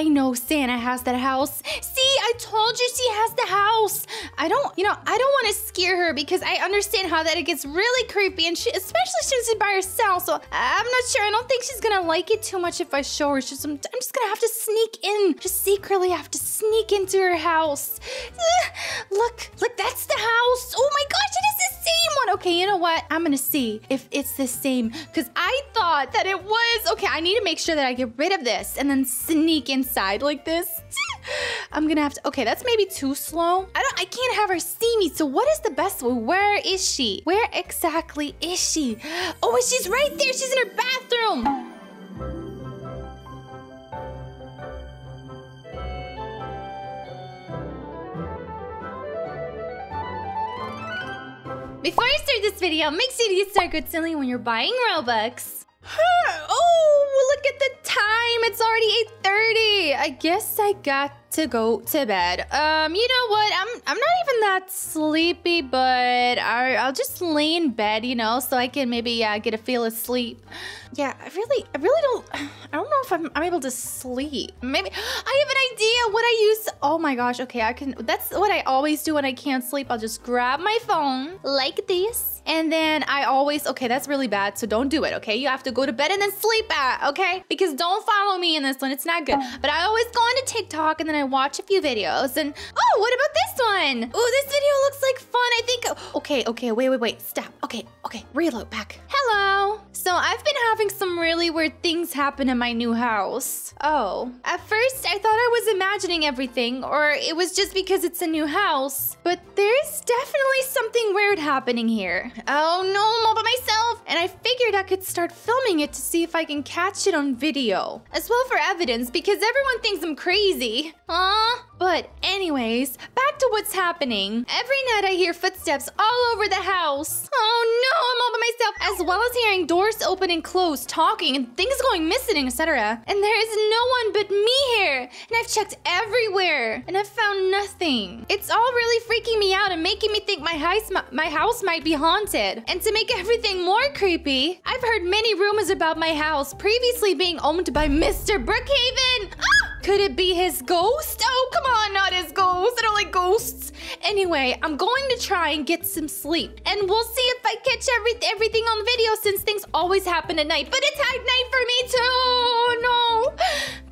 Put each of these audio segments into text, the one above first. I know Santa has that house. See, I told you she has the house. I don't want to scare her because I understand how that it gets really creepy, and she, especially since she's by herself, so I'm not sure. I don't think she's gonna like it too much if I show her. I'm just gonna have to sneak in. Just secretly have to sneak into her house. Look, that's the house. Oh my gosh, it is the same one. Okay, you know what? I'm gonna see if it's the same because I thought that it was. Okay, I need to make sure that I get rid of this and then sneak inside like this. I'm gonna have to. Okay, that's maybe too slow. I can't have her see me. So what is the best way? Where is she? Where exactly is she? Oh, she's right there. She's in her bathroom. Before you start this video, make sure you start good silly when you're buying Robux. Oh, look at the time. It's already 8:30. I guess I got to go to bed. You know what? I'm not even that sleepy, but I'll just lay in bed, you know, so I can maybe get a feel of sleep. Yeah, I really don't. I don't know if I'm able to sleep. Maybe I have an idea what I use. Oh my gosh. Okay, I can. That's what I always do when I can't sleep. I'll just grab my phone like this, and then I always. Okay, that's really bad. So don't do it. Okay, you have to go to bed and then sleep at. Okay, because don't follow me in this one. It's not good. But I always go onto TikTok and then I watch a few videos and oh, what about this one? Oh, this video looks like fun. I think okay, wait, stop. Okay, reload back. Hello. So I've been having some really weird things happen in my new house. Oh, at first I thought I was imagining everything or it was just because it's a new house, but there's definitely something weird happening here. Oh no, I'm all by myself and I figured I could start filming it to see if I can catch it on video as well for evidence because everyone thinks I'm crazy. But anyways, back to what's happening. Every night I hear footsteps all over the house. Oh no, I'm all by myself. As well as hearing doors open and close, talking, and things going missing, etc. And there is no one but me here. And I've checked everywhere, and I've found nothing. It's all really freaking me out and making me think my house might be haunted. And to make everything more creepy, I've heard many rumors about my house previously being owned by Mr. Brookhaven. Could it be his ghost? Oh, come on, not his ghost. I don't like ghosts. Anyway, I'm going to try and get some sleep. And we'll see if I catch everything on video since things always happen at night. But it's high night for me too. Oh, no.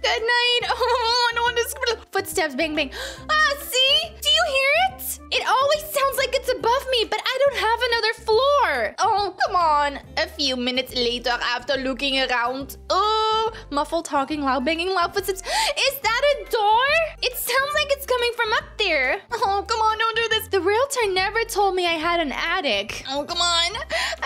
Good night. Oh, I don't want to... Footsteps, bang, bang. Ah, see? Do you hear it? It always sounds like it's above me, but I don't have another floor. Oh, come on. A few minutes later after looking around. Oh, muffled, talking, loud, banging, loud footsteps. Is that a door? It sounds like it's coming from up there. Oh, come on, don't do this. The realtor never told me I had an attic. Oh, come on.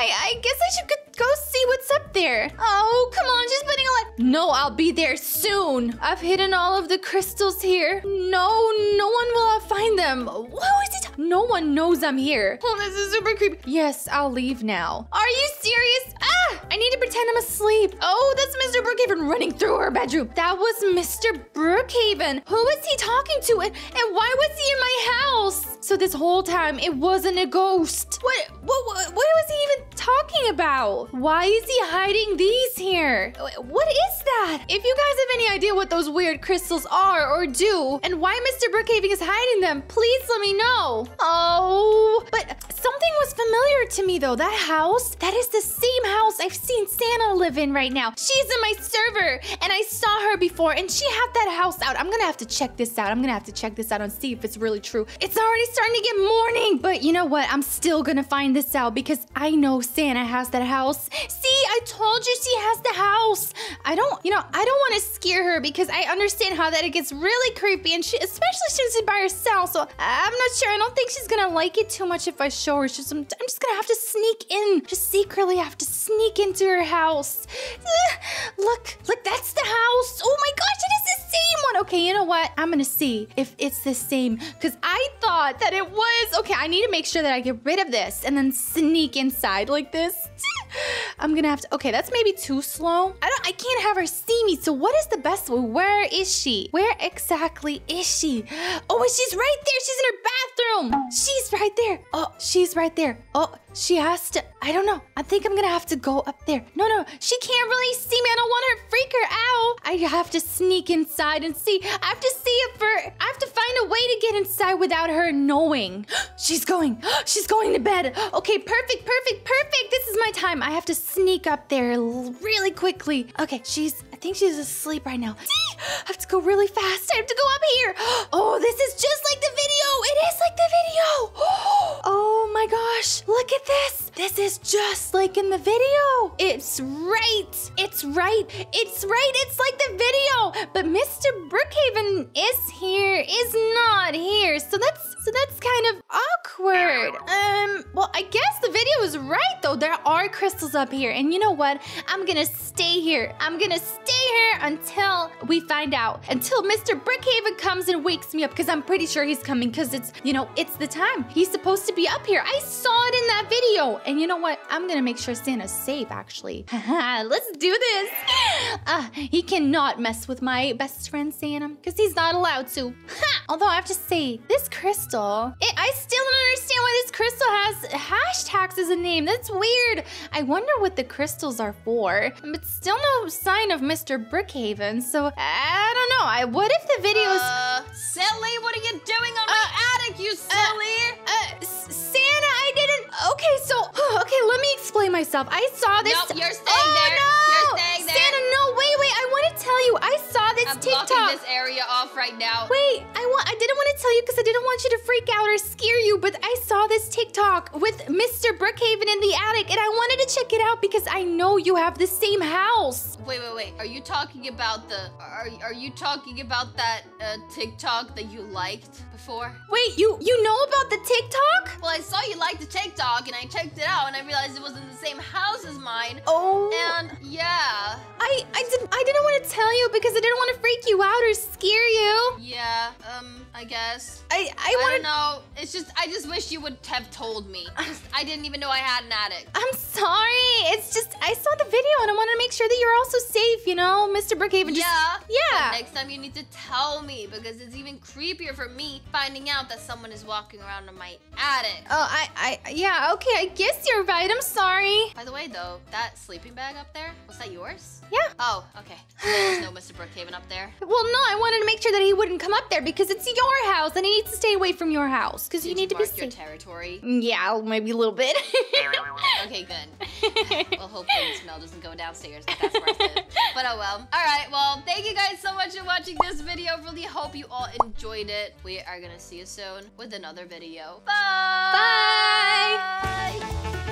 I guess I should go see what's up there. Oh, come on, just putting a lot. No, I'll be there soon. I've hidden all of the crystals here. No one will find them. Who is it? No one knows I'm here. Oh, this is super creepy. Yes, I'll leave now. Are you serious? Ah, I need to pretend I'm asleep. Oh, that's Mr. Brookhaven running through her bedroom. That was Mr. Brookhaven. Who was he talking to? And why was he in my house? So this whole time, it wasn't a ghost. What was he even talking about? Why is he hiding these here? What is that? If you guys have any idea what those weird crystals are or do, and why Mr. Brookhaven is hiding them, please let me know. Oh, but something was familiar to me though. That house, that is the same house I've seen Santa live in right now. She's in my server and I saw her before and she had that house out. I'm gonna have to check this out. And see if it's really true. It's already starting to get morning, but you know what? I'm still gonna find this out because I know Santa has that house. See, I told you she has the house. I don't want to scare her because I understand how that it gets really creepy, and she, especially since she's by herself, so I'm not sure. I don't think she's gonna like it too much if I show her. I'm just gonna have to sneak in. Just secretly have to sneak into her house. Look, that's the house. Oh my gosh, it is the same one. Okay, you know what? I'm gonna see if it's the same because I thought that it was. Okay, I need to make sure that I get rid of this and then sneak inside like this. I'm gonna have to, okay, that's maybe too slow. I can't have her see me, so what is the best way? Where is she? Where exactly is she? Oh, she's right there, she's in her bathroom. She's right there. Oh, she's right there. Oh, she has to, I don't know. I think I'm gonna have to go up there. No, no, she can't really see me. I don't want her to freak her out. I have to sneak inside and see. I have to see if her, I have to find a way to get inside without her knowing. She's going to bed. Okay, perfect, perfect, perfect. This is my time. I have to sneak up there really quickly. Okay, she's, I think she's asleep right now. See, I have to go really fast. I have to go up here. Oh, this is just like the video. It is like the video. Oh my gosh, look at this. This is just like in the video. It's right, it's right, it's right. It's like the video, but Mr. Brookhaven is here, is not here. So that's kind of awkward. Well, I guess the video is right though. There are crystals up here, and you know what? I'm gonna stay here. I'm gonna stay here until we find out. Until Mr. Brookhaven comes and wakes me up, because I'm pretty sure he's coming, because it's, you know, it's the time. He's supposed to be up here. I saw it in that video. And you know what? I'm gonna make sure Santa's safe, actually. Let's do this. He cannot mess with my best friend Santa, because he's not allowed to. Although I have to say, this crystal, I still don't understand why this crystal has hashtags as a name. That's weird. I wonder what the crystals are for, but still no sign of Mr. Brookhaven, so I don't know. What if the video's... Silly, what are you doing on my attic, you silly? Santa, I didn't... Okay, so... Okay, let me explain myself. I saw this... Nope, you're staying there. No! You're staying there. Santa, no, wait, wait. I want to tell you. I saw this TikTok. I'm blocking this area off right now. Wait, I didn't want to tell you because I didn't want you to freak out or scare you, but I saw this TikTok with Mr. Brookhaven in the attic, and I wanted to check it out because I know you have the same house. Wait, wait, wait. Are you talking about the... Are you talking about that TikTok that you liked before? Wait, you know about the TikTok? Well, I saw you liked the TikTok, and I checked it out, and I realized it was in the same house as mine. Oh. And yeah. I didn't want to tell you because I didn't want to freak you out or scare you. Yeah. I guess. I don't know. It's just, I just wish you would have told me. I didn't even know I had an attic. I'm sorry. It's just, I saw the video and I wanted to make sure that you're also safe, you know? Mr. Brookhaven just... Yeah. Yeah. But next time you need to tell me because it's even creepier for me finding out that someone is walking around in my attic. Oh, yeah, okay. I guess you're right. I'm sorry. By the way, though, that sleeping bag up there, was that yours? Yeah. Oh, okay. So there's no Mr. Brookhaven up there. Well, no, I wanted to make sure that he wouldn't come up there because it's your house and he needs to stay away from your house because you need to be safe. Your territory? Yeah, maybe a little bit. Okay, good. Well, hopefully the smell doesn't go downstairs, but that's worth it. But oh well. All right, well, thank you guys so much for watching this video. Really hope you all enjoyed it. We are gonna see you soon with another video. Bye! Bye!